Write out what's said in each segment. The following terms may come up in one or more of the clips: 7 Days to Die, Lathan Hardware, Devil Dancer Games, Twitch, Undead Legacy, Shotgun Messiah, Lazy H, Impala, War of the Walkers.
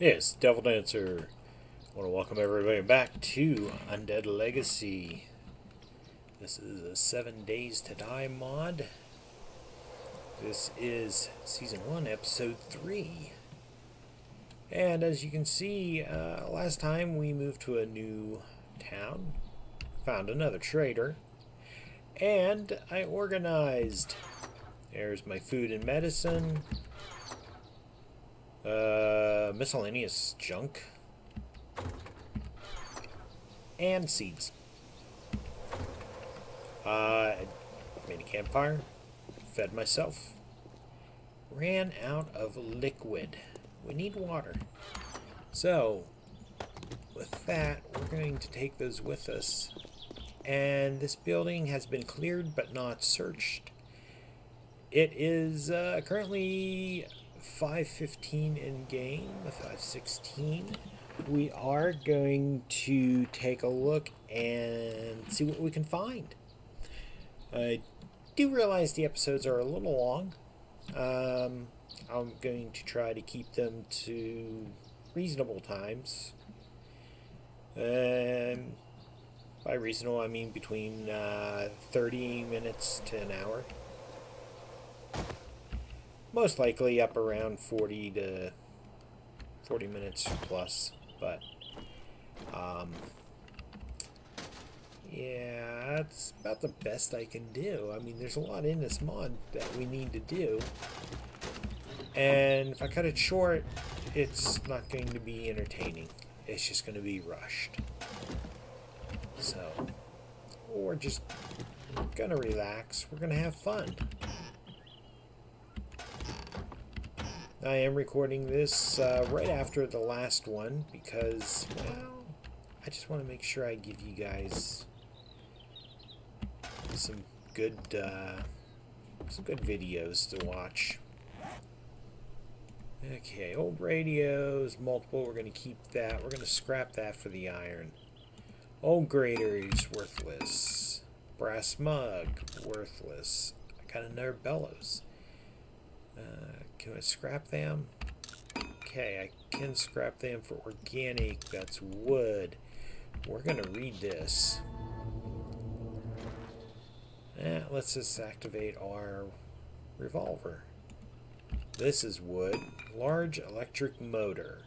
Yes, Devil Dancer. I want to welcome everybody back to Undead Legacy. This is a 7 Days to Die mod. This is Season 1, Episode 3. And as you can see, last time we moved to a new town, found another trader, and I organized. There's my food and medicine. Miscellaneous junk. And seeds. I made a campfire. Fed myself. Ran out of liquid. We need water. So, with that, we're going to take those with us. And this building has been cleared but not searched. It is currently 5:15 in game, 5:16. We are going to take a look and see what we can find. I do realize the episodes are a little long. I'm going to try to keep them to reasonable times. By reasonable, I mean between 30 minutes to an hour. Most likely up around 40 minutes plus, but yeah, that's about the best I can do. I mean, there's a lot in this mod that we need to do, and if I cut it short, it's not going to be entertaining. It's just going to be rushed. So we're just gonna relax. We're gonna have fun. I am recording this right after the last one because, well, I just want to make sure I give you guys some good videos to watch. Okay, old radios, multiple, we're going to keep that. We're going to scrap that for the iron. Old grater is worthless. Brass mug, worthless. I got another bellows. Can I scrap them? Okay, I can scrap them for organic. That's wood. We're gonna read this. Let's just activate our revolver. This is wood. Large electric motor.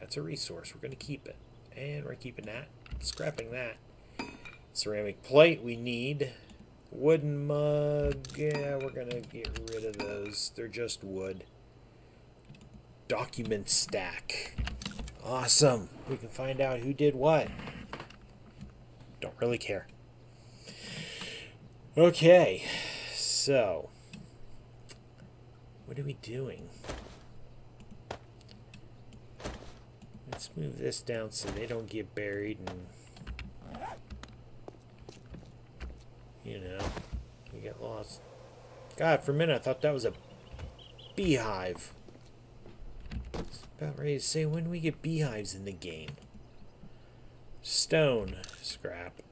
That's a resource. We're gonna keep it. And we're keeping that. Scrapping that. Ceramic plate we need. Wooden mug, yeah, we're gonna get rid of those. They're just wood. Document stack. Awesome. We can find out who did what. Don't really care. Okay, so what are we doing? Let's move this down so they don't get buried and, you know, we get lost. God, for a minute I thought that was a beehive. I was about ready to say, when do we get beehives in the game? Stone scrap.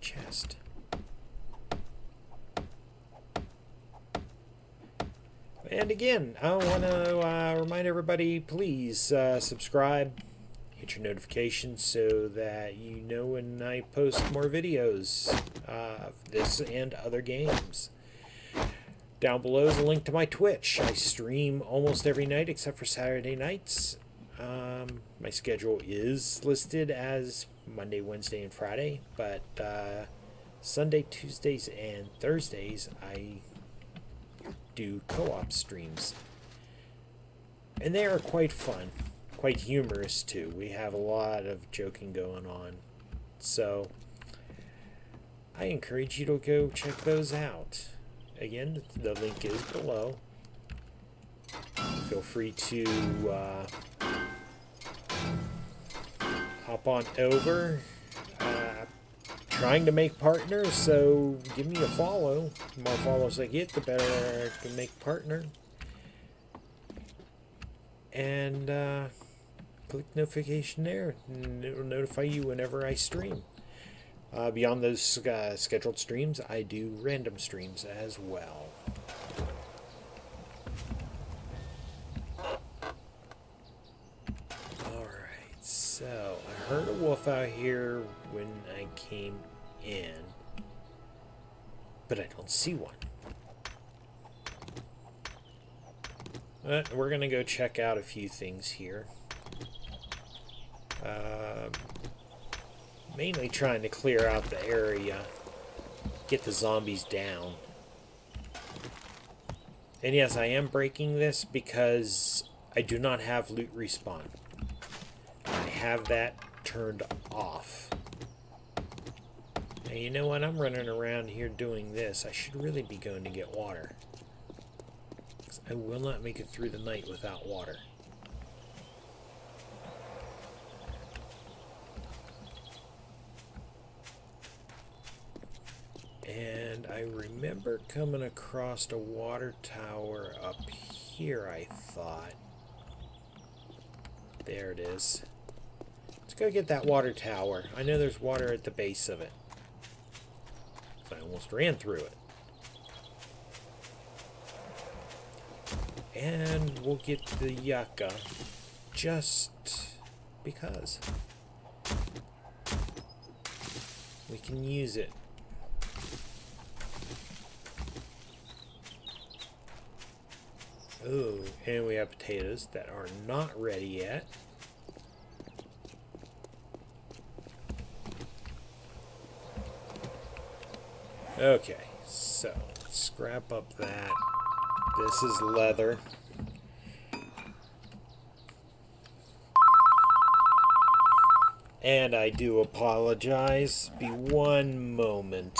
Chest. And again, I want to remind everybody, please subscribe. Hit your notifications so that you know when I post more videos of this and other games. Down below is a link to my Twitch. I stream almost every night except for Saturday nights. My schedule is listed as Monday, Wednesday, and Friday, but Sunday, Tuesdays, and Thursdays I do co-op streams. And they are quite fun. Quite humorous too. We have a lot of joking going on, so I encourage you to go check those out. Again, the link is below. Feel free to hop on over. Trying to make partners, so give me a follow. The more follows I get, the better I can make partner. And click notification there, and it will notify you whenever I stream. Beyond those scheduled streams, I do random streams as well. So, I heard a wolf out here when I came in, but I don't see one. But we're going to go check out a few things here. Mainly trying to clear out the area, get the zombies down. And yes, I am breaking this because I do not have loot respawn. I have that turned off. Now, you know what? I'm running around here doing this. I should really be going to get water. I will not make it through the night without water. And I remember coming across a water tower up here, I thought. There it is. Let's go get that water tower. I know there's water at the base of it. I almost ran through it. And we'll get the yucca, just because we can use it. Ooh, and we have potatoes that are not ready yet. Okay, so let's scrap up that. This is leather. And I do apologize. Be one moment.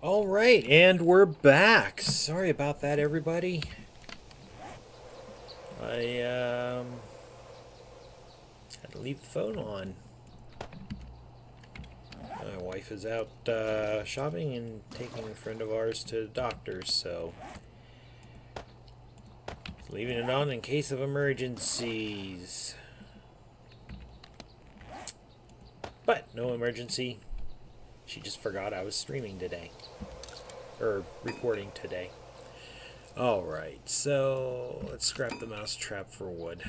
Alright, and we're back. Sorry about that, everybody. I had to leave the phone on. My wife is out shopping and taking a friend of ours to the doctor, so leaving it on in case of emergencies. But no emergency. She just forgot I was streaming today. Or recording today. Alright, so let's scrap the mouse trap for wood.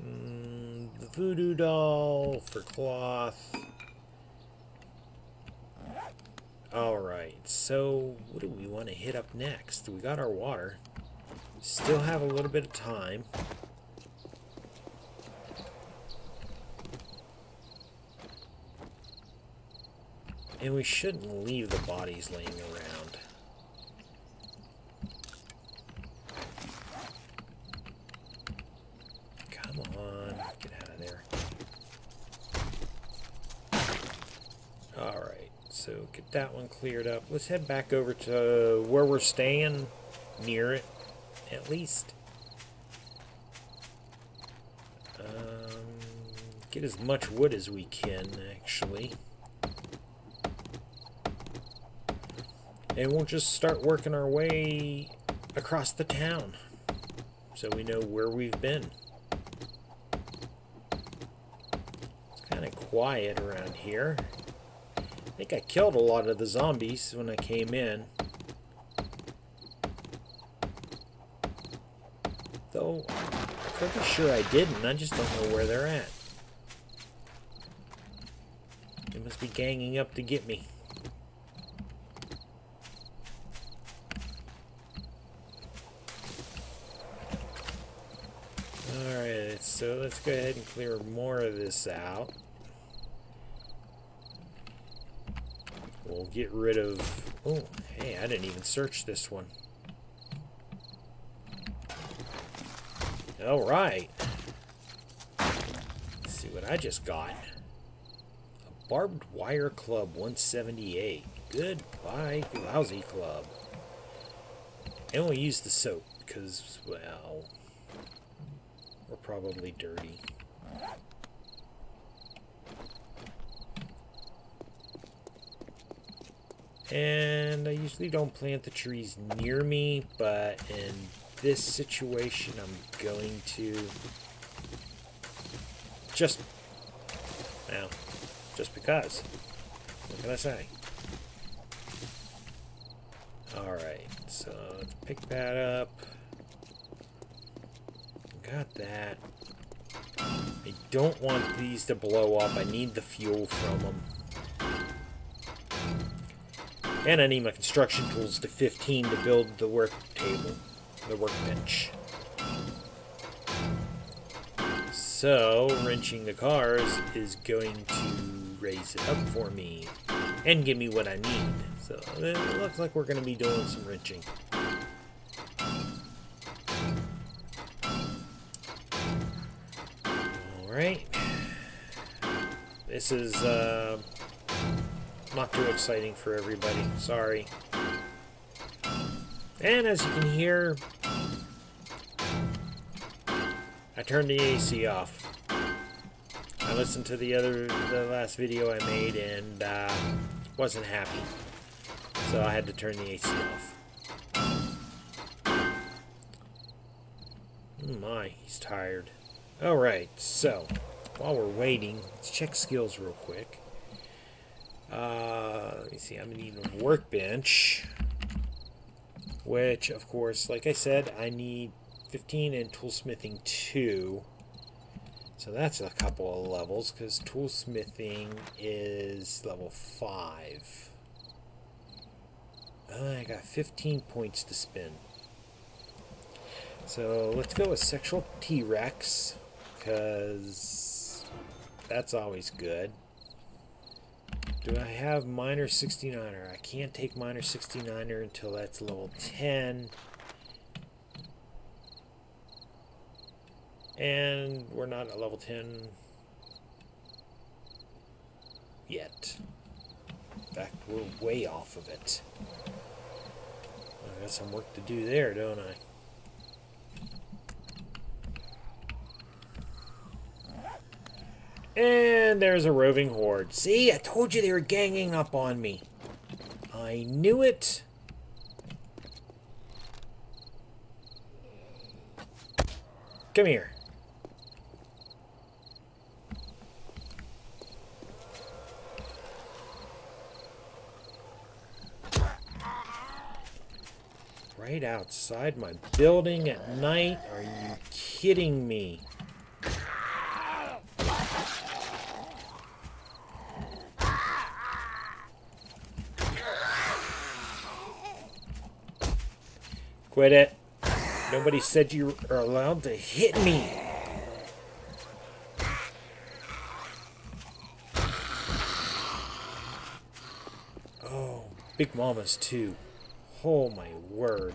The voodoo doll for cloth. Alright, so what do we want to hit up next? We got our water. Still have a little bit of time. And we shouldn't leave the bodies laying around. Come on, get out of there. Alright, so get that one cleared up. Let's head back over to where we're staying, near it, at least. Get as much wood as we can, actually. And we'll just start working our way across the town so we know where we've been. It's kind of quiet around here. I think I killed a lot of the zombies when I came in. Though, I'm pretty sure I didn't. I just don't know where they're at. They must be ganging up to get me. So let's go ahead and clear more of this out. We'll get rid of... Oh, hey, I didn't even search this one. Alright. Let's see what I just got. A barbed wire club 178. Goodbye, lousy club. And we'll use the soap because, well... we're probably dirty. And I usually don't plant the trees near me, but in this situation I'm going to just, well, just because. What can I say? Alright, so let's pick that up. Got that. I don't want these to blow up. I need the fuel from them. And I need my construction tools to 15 to build the work table, the workbench. So, wrenching the cars is going to raise it up for me and give me what I need. So, it looks like we're going to be doing some wrenching. Alright. This is, not too exciting for everybody, sorry. And as you can hear, I turned the AC off. I listened to the last video I made and wasn't happy, so I had to turn the AC off. Oh my, he's tired. All right, so while we're waiting, let's check skills real quick. Let me see, I'm gonna need a workbench, which of course, like I said, I need 15 and toolsmithing 2, so that's a couple of levels because toolsmithing is level 5. I got 15 points to spend, so let's go with sexual T-Rex because that's always good. Do I have minor 69er? I can't take minor 69er until that's level 10. And we're not at level 10 yet. In fact, we're way off of it. I got some work to do there, don't I? And there's a roving horde. See, I told you they were ganging up on me. I knew it. Come here. Right outside my building at night? Are you kidding me? Quit it. Nobody said you are allowed to hit me. Oh, big mamas too. Oh my word.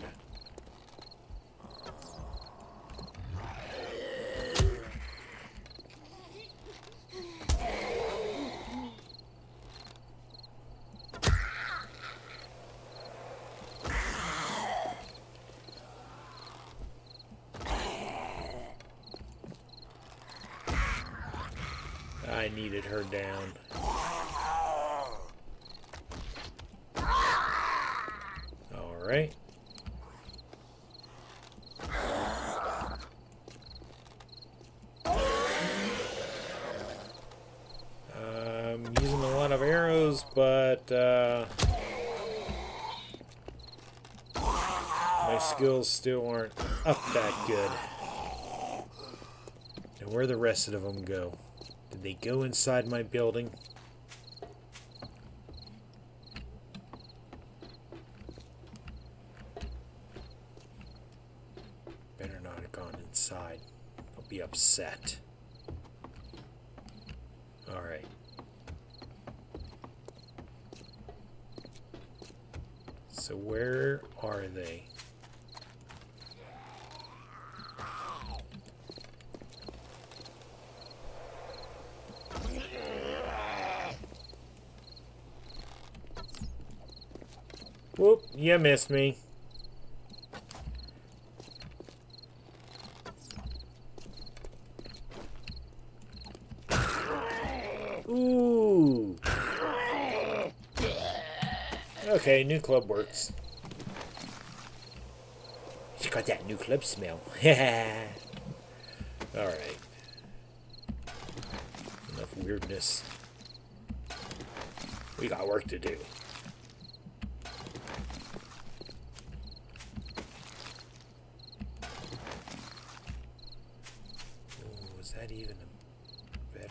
I needed her down. All right. I'm using a lot of arrows, but my skills still aren't up that good. And where the rest of them go? Did they go inside my building? Better not have gone inside. I'll be upset. Alright. So where are they? Whoop, you missed me. Ooh. Okay, new club works. It's got that new club smell. Yeah. Alright. Enough weirdness. We got work to do.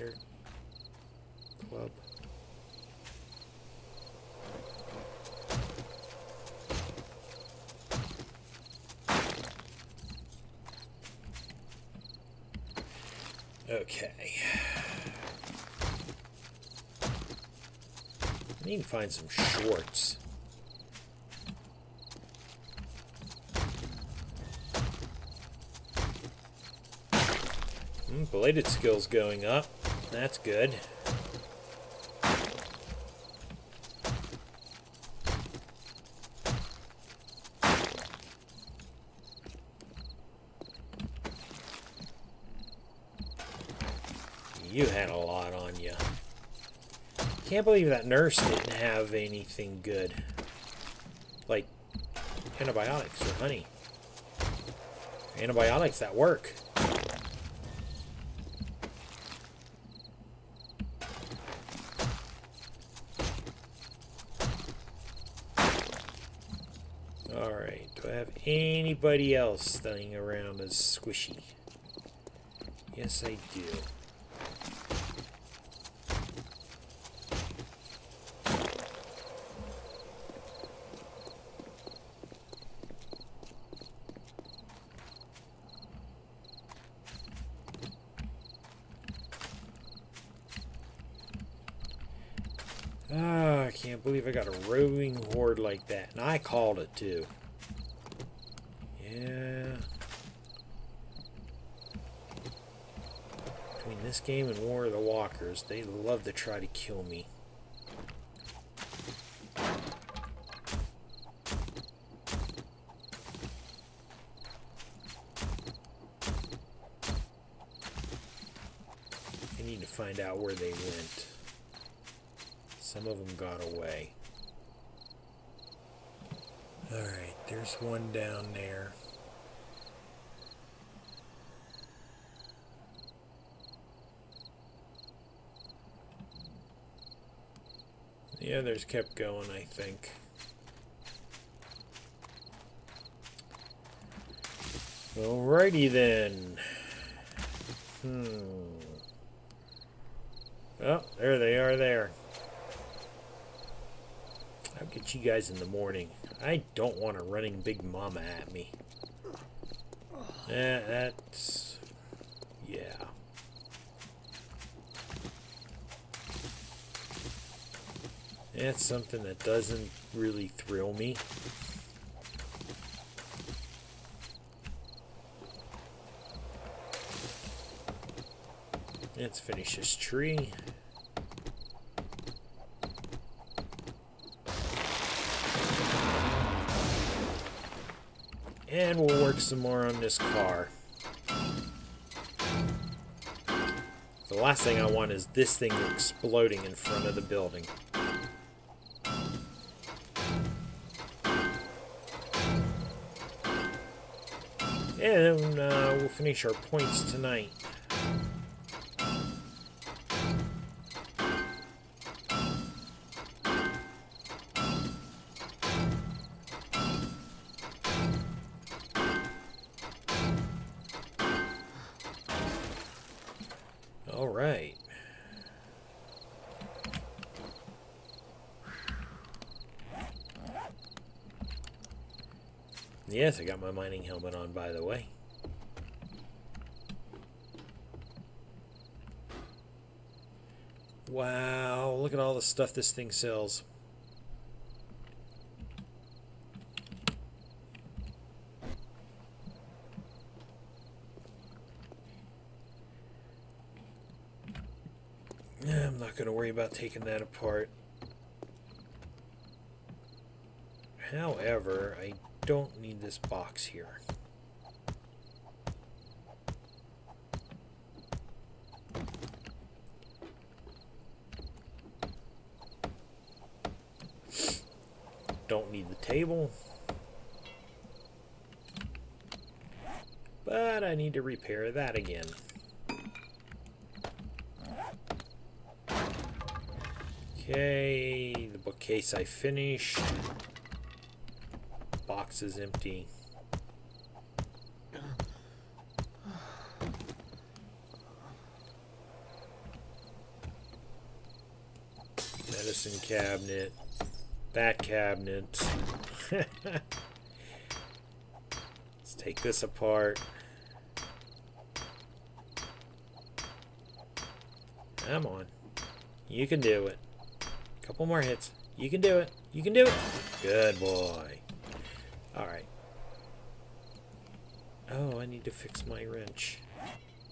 Fighter Club. Okay. I need to find some shorts. Bladed skills going up. That's good. You had a lot on you. Can't believe that nurse didn't have anything good. Like antibiotics or honey. Antibiotics that work. Anybody else standing around as squishy? Yes, I do. Ah, I can't believe I got a roving horde like that. And I called it too. Yeah. Between this game and War of the Walkers, they love to try to kill me. I need to find out where they went. Some of them got away. Alright, there's one down there. The others kept going, I think. Alrighty then. Oh, there they are there. I'll get you guys in the morning. I don't want a running big mama at me. That's... yeah. That's something that doesn't really thrill me. Let's finish this tree. And we'll work some more on this car. The last thing I want is this thing exploding in front of the building. And we'll finish our points tonight. Yes, I got my mining helmet on, by the way. Wow, look at all the stuff this thing sells. I'm not going to worry about taking that apart. However, I don't need this box here. Don't need the table. But I need to repair that again. Okay, the bookcase I finished. Box is empty. medicine cabinet, that cabinet. Let's take this apart. Come on. You can do it. A couple more hits. You can do it. You can do it. Good boy. Alright. Oh, I need to fix my wrench.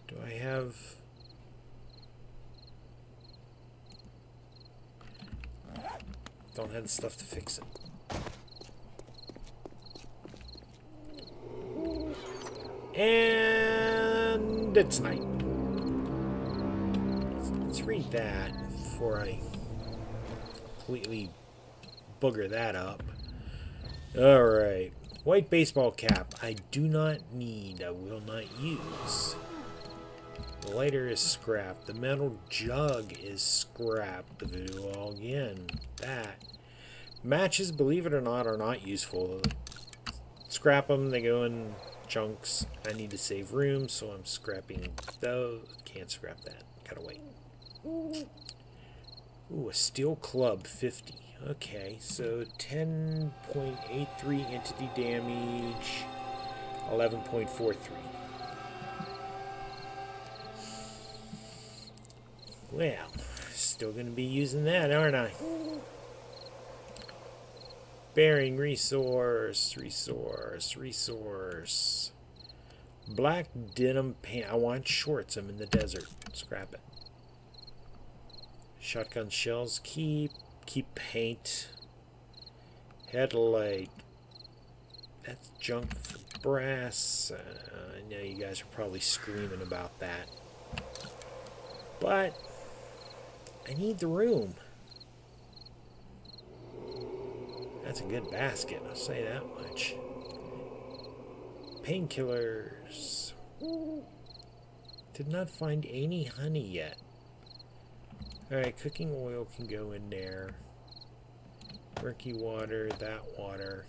Do I have... Don't have the stuff to fix it. And it's night. Let's read that before I completely booger that up. Alright. White baseball cap. I do not need. I will not use. The lighter is scrapped. The metal jug is scrapped. Again, that. Matches, believe it or not, are not useful. Scrap them. They go in chunks. I need to save room, so I'm scrapping those. Can't scrap that. Gotta wait. Ooh, a steel club, 50. Okay, so 10.83 entity damage, 11.43. Well, still going to be using that, aren't I? Bearing resource, resource. Black denim pants. I want shorts. I'm in the desert. Scrap it. Shotgun shells, keep paint, headlight, that's junk for brass. I know you guys are probably screaming about that, but I need the room. That's a good basket, I'll say that much. Painkillers. Did not find any honey yet. Alright, cooking oil can go in there. Murky water, that water.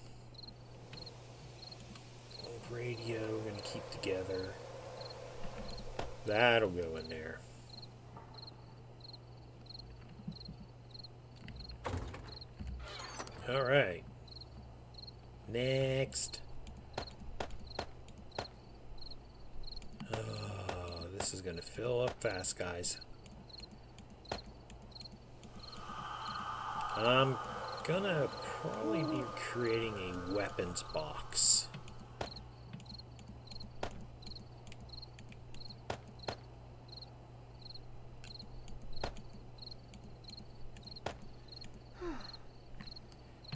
Old radio, we're going to keep together. That'll go in there. Alright. Next. Oh, this is going to fill up fast, guys. I'm gonna probably be creating a weapons box.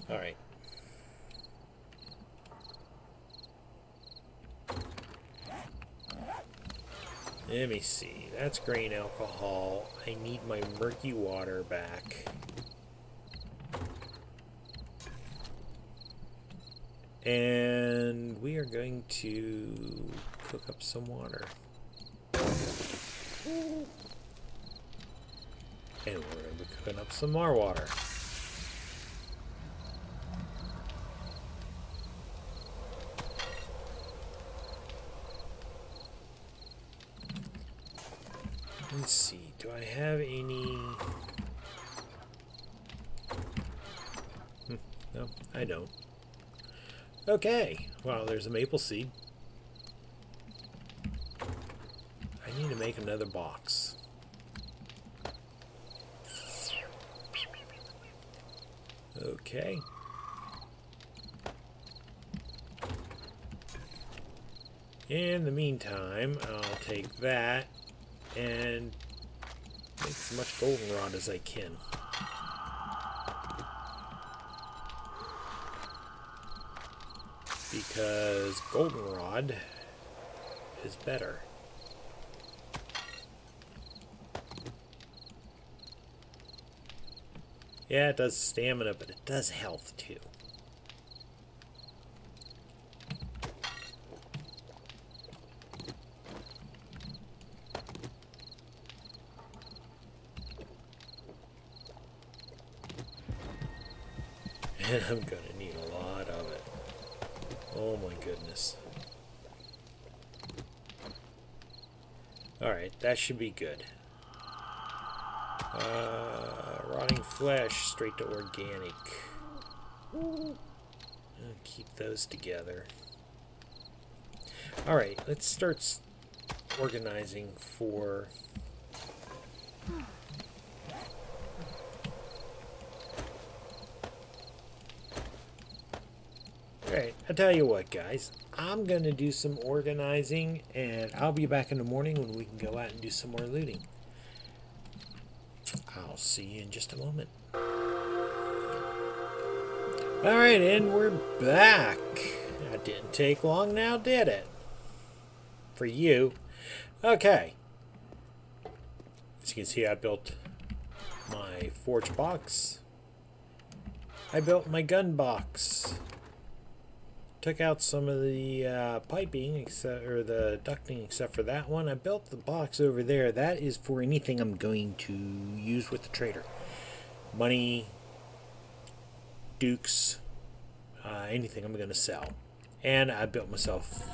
All right. Let me see. That's grain alcohol. I need my murky water back. And we are going to cook up some water. And we're going to be cooking up some more water. Let's see, do I have any... No, I don't. Okay, wow, there's a maple seed. I need to make another box. Okay. In the meantime, I'll take that and make as much goldenrod as I can. Because goldenrod is better. Yeah, it does stamina, but it does health too. And I'm gonna need a lot of it. Oh my goodness. Alright, that should be good. Rotting flesh, straight to organic. I'll keep those together. Alright, let's start organizing for... Alright, I'll tell you what, guys. I'm going to do some organizing, and I'll be back in the morning when we can go out and do some more looting. I'll see you in just a moment. Alright, and we're back. That didn't take long now, did it? For you. Okay. As you can see, I built my forge box. I built my gun box. Took out some of the piping, or the ducting, except for that one. I built the box over there. That is for anything I'm going to use with the trader. Money, dukes, anything I'm going to sell. And I built myself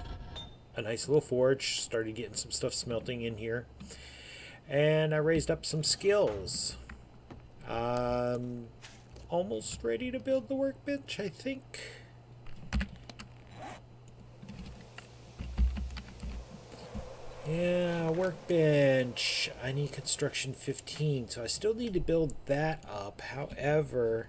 a nice little forge. Started getting some stuff smelting in here. And I raised up some skills. Almost ready to build the workbench, I think. Yeah, workbench. I need construction 15, so I still need to build that up. However,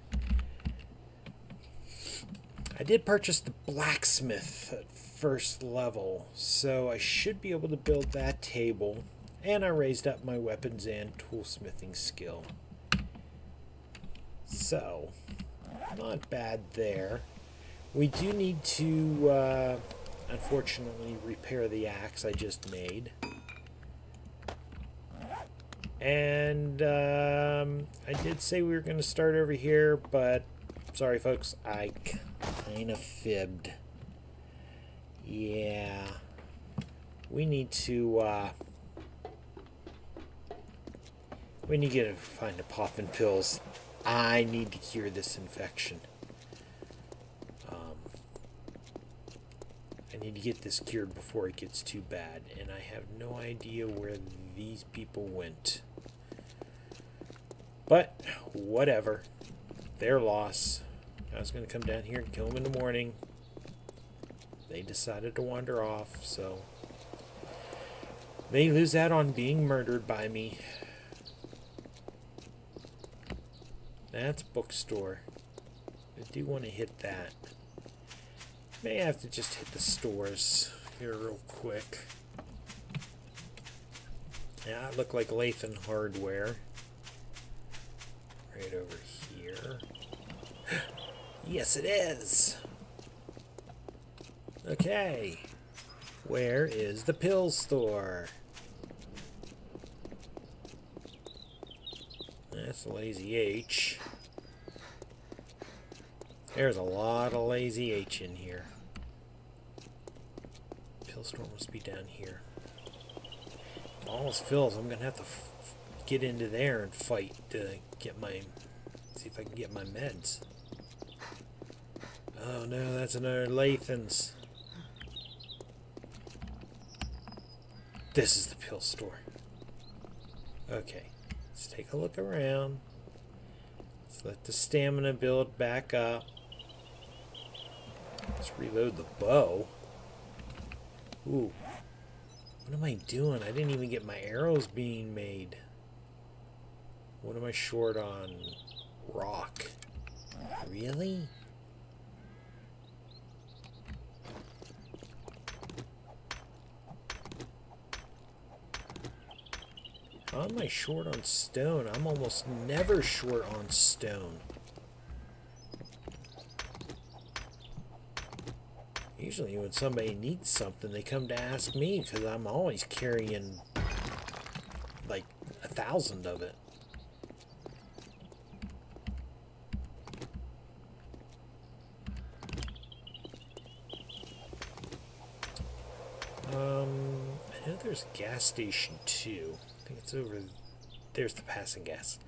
I did purchase the blacksmith at first level, so I should be able to build that table. And I raised up my weapons and toolsmithing skill. So, not bad there. We do need to... unfortunately, repair the axe I just made. And I did say we were going to start over here, but sorry folks, I kind of fibbed. Yeah, we need to find a poppin' pills. I need to cure this infection. I need to get this cured before it gets too bad, and I have no idea where these people went. But, whatever. Their loss. I was going to come down here and kill them in the morning. They decided to wander off, so... They lose out on being murdered by me. That's bookstore. I do want to hit that. May have to just hit the stores here real quick. Yeah, I look like Lathan Hardware. Right over here. Yes, it is! Okay. Where is the pill store? That's Lazy H. There's a lot of Lazy H in here. Pillstorm must be down here. It almost fills. I'm going to have to get into there and fight to get my... See if I can get my meds. Oh no, that's another Lathan's. This is the pill store. Okay, let's take a look around. Let's let the stamina build back up. Let's reload the bow. Ooh. What am I doing? I didn't even get my arrows being made. What am I short on? Rock. Really? How am I short on stone? I'm almost never short on stone. Usually when somebody needs something, they come to ask me, because I'm always carrying like 1,000 of it. I know there's a gas station too. I think it's over... There's the passing gas.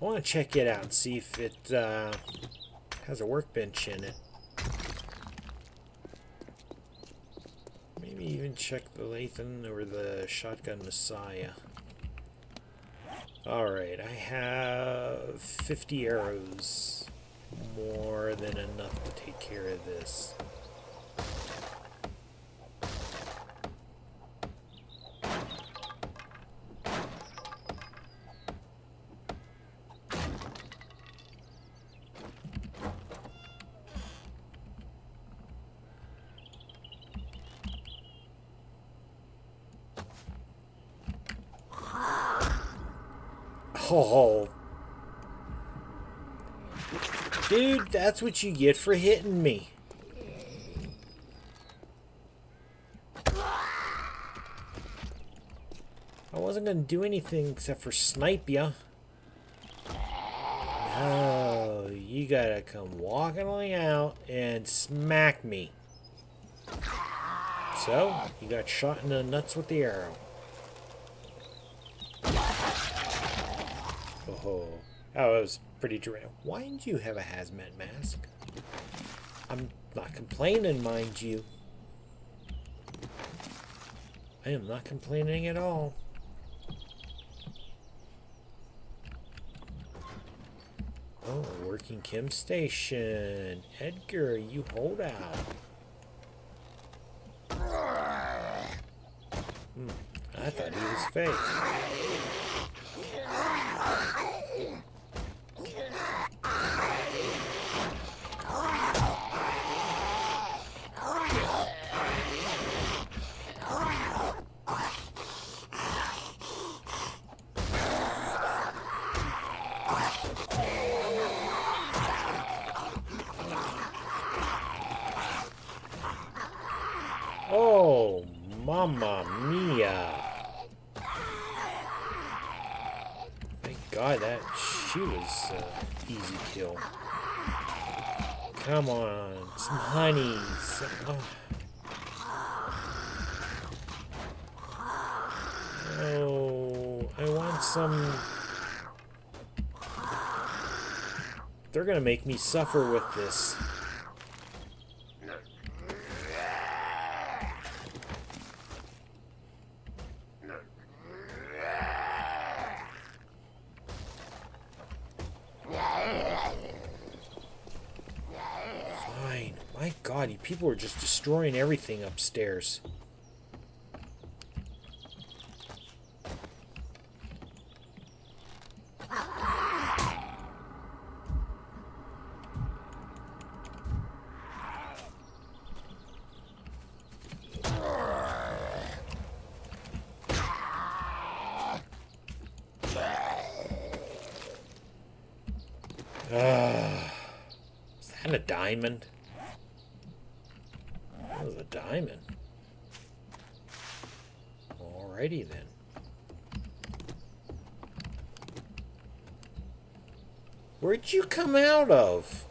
I want to check it out and see if it has a workbench in it. Maybe even check the Lathan or the Shotgun Messiah. Alright, I have 50 arrows. More than enough to take care of this. Oh, dude, that's what you get for hitting me. I wasn't gonna do anything except for snipe ya. No, you gotta come walking on out and smack me. So, you got shot in the nuts with the arrow. Oh, that was pretty dramatic. Why didn't you have a hazmat mask? I'm not complaining, mind you. I am not complaining at all. Oh, working chem station. Edgar, you hold out. I thought he was fake. Oh, Mamma Mia. God, that she was easy kill. Come on, some honey. Oh, I want some. They're gonna make me suffer with this. People are just destroying everything upstairs. Is that a diamond? Diamond. Alrighty then. Where'd you come out of?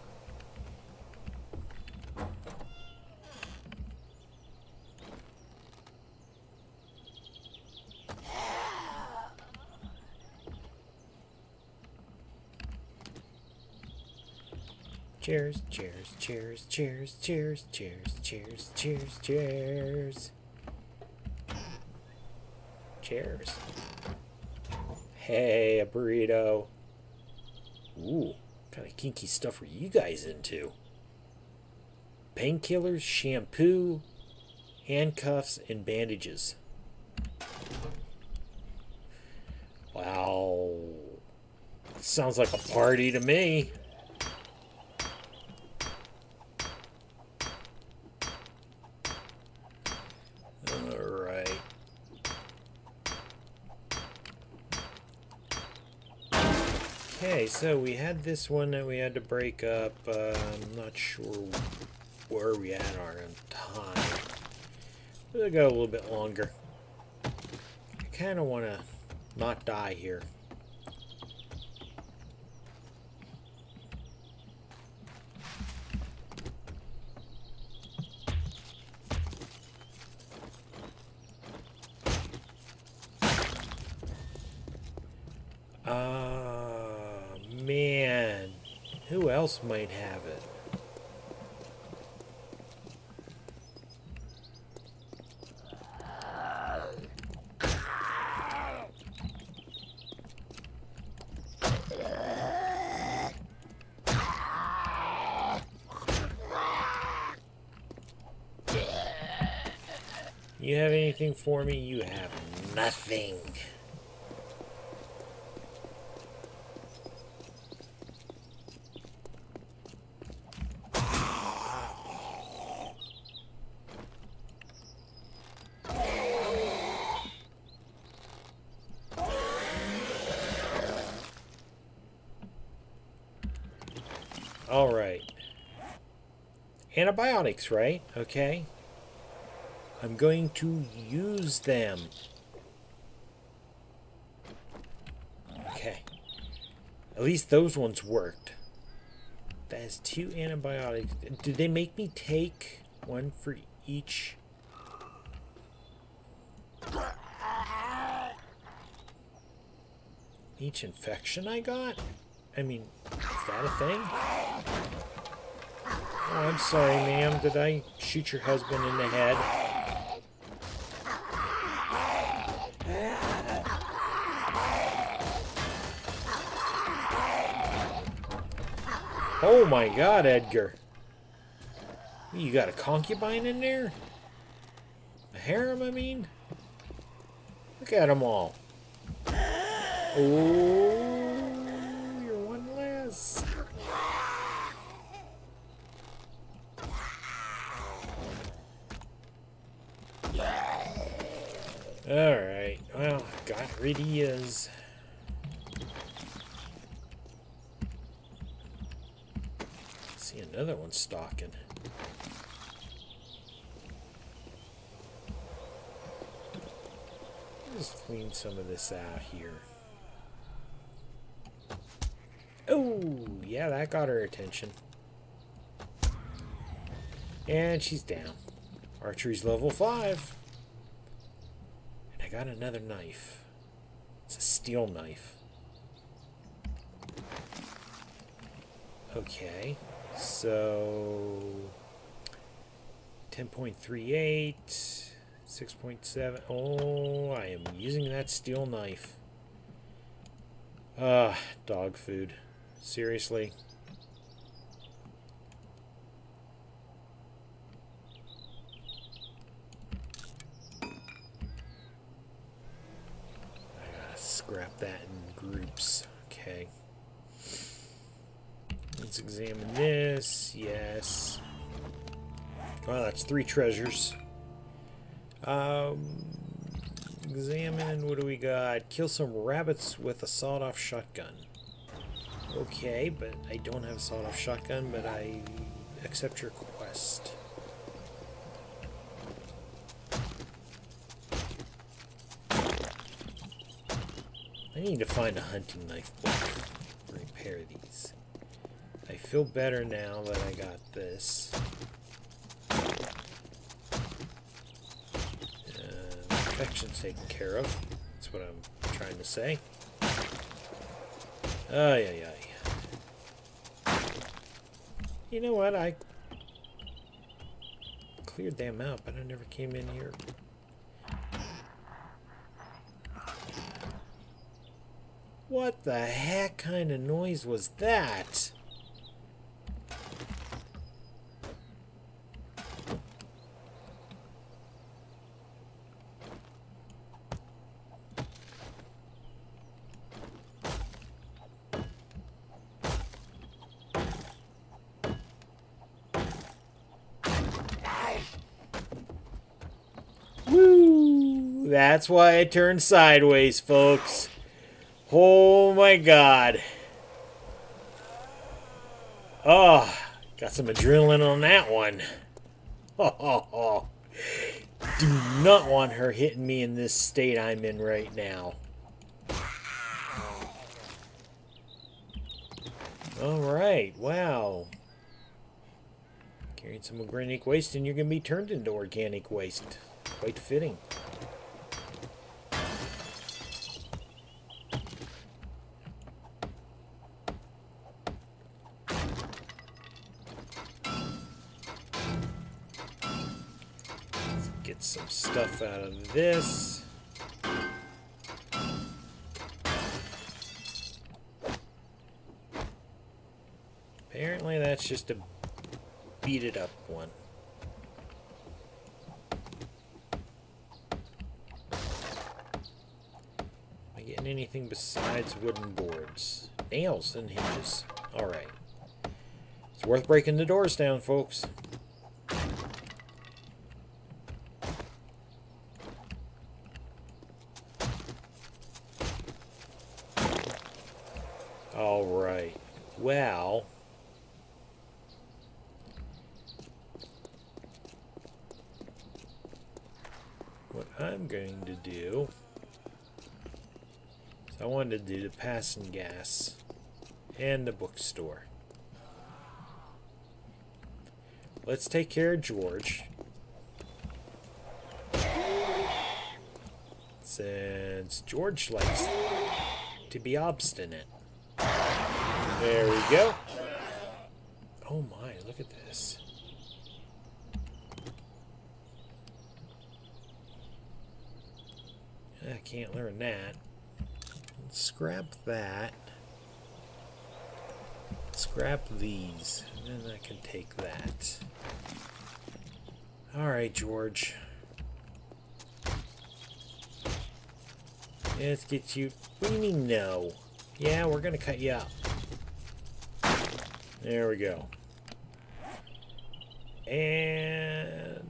Cheers, cheers, cheers, cheers, cheers, cheers, cheers, cheers, cheers. Cheers. Hey, a burrito. Ooh, what kind of kinky stuff are you guys into? Painkillers, shampoo, handcuffs, and bandages. Wow. Sounds like a party to me. So we had this one that we had to break up. I'm not sure where we had our time. We'll go a little bit longer. I kind of want to not die here. Else might have it. You have anything for me? You have nothing. Antibiotics, right? Okay. I'm going to use them. Okay. At least those ones worked. That is 2 antibiotics. Did they make me take one for each? Each infection I got? I mean, is that a thing? Oh, I'm sorry, ma'am. Did I shoot your husband in the head? Oh my God, Edgar. You got a concubine in there? A harem, I mean? Look at them all. Oh, you're one less. Alright, well, got rid of his. See another one stalking. Just clean some of this out here. Oh, yeah, that got her attention. And she's down. Archery's level 5. Got another knife. It's a steel knife. Okay, so 10.38, 6.7. Oh, I am using that steel knife. Dog food. Seriously. Scrap that in groups. Okay. Let's examine this. Yes. Well, that's 3 treasures. Examine. What do we got? Kill some rabbits with a sawed-off shotgun. Okay, but I don't have a sawed-off shotgun, but I accept your quest. I need to find a hunting knife block. Repair these. I feel better now that I got this. Infection's taken care of. That's what I'm trying to say. Ay, ay, ay. You know what? I cleared them out, but I never came in here. What the heck kind of noise was that? Woo! That's why I turned sideways, folks. Oh my God. Oh, got some adrenaline on that one. Oh. Do not want her hitting me in this state I'm in right now. Alright, wow. Carrying some organic waste and you're going to be turned into organic waste. Quite fitting. Some stuff out of this. Apparently that's just a beat it up one. getting anything besides wooden boards. Nails and hinges. Alright. It's worth breaking the doors down, folks. Alright. Well... what I'm going to do... I wanted to do the passing gas and the bookstore. Let's take care of George. Since George likes to be obstinate. There we go. Oh my, look at this. I can't learn that. Scrap that. Scrap these. And then I can take that. Alright, George. Let's get you... what do you mean no? Yeah, we're gonna cut you up. There we go. And...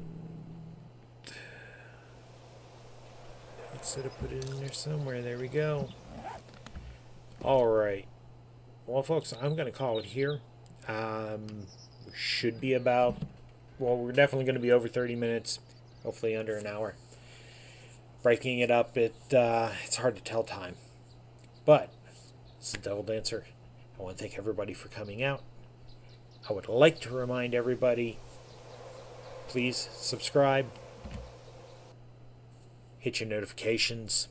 I should have put it in there somewhere. There we go. Alright, well folks, I'm going to call it here. Should be about, well, we're definitely going to be over 30 minutes, hopefully under an hour. Breaking it up, it's hard to tell time. But, it's the Devil Dancer. I want to thank everybody for coming out. I would like to remind everybody, please subscribe, hit your notifications.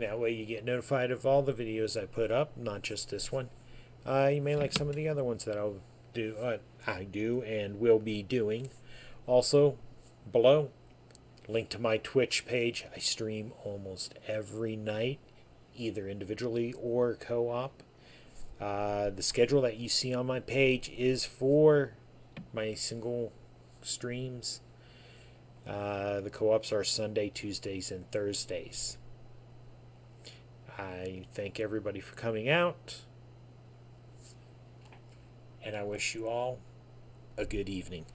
That way you get notified of all the videos I put up, not just this one. You may like some of the other ones that I'll do, and will be doing. Also, below, link to my Twitch page. I stream almost every night, either individually or co-op. The schedule that you see on my page is for my single streams. The co-ops are Sunday, Tuesdays, and Thursdays. I thank everybody for coming out, and I wish you all a good evening.